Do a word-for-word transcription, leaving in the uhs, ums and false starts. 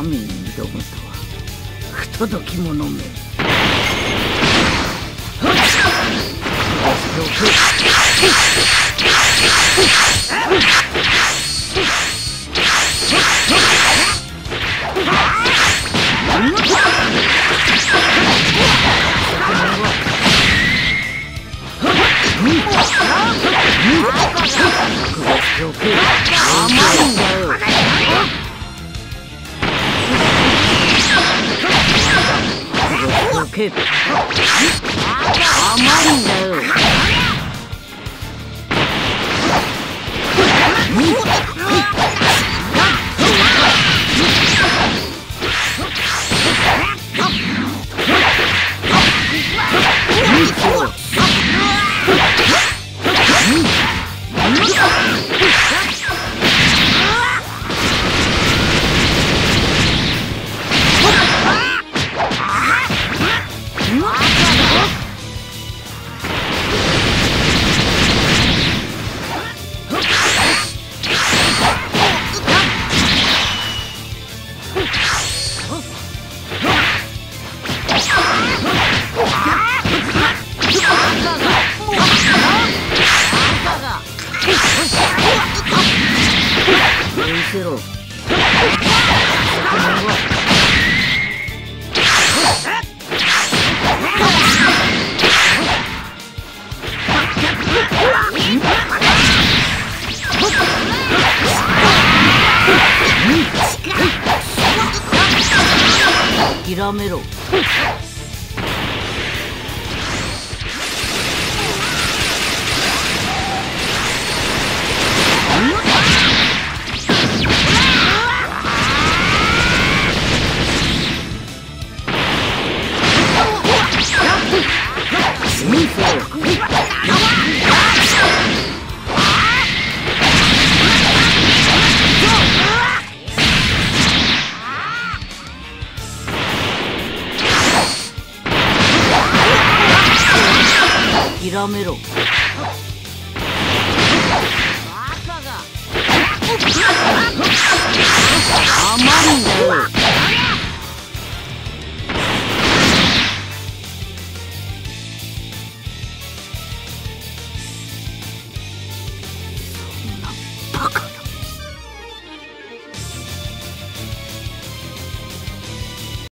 神に挑むとは不届き者め。甘いんだよ。諦めろ。やめろ。甘いんだよ。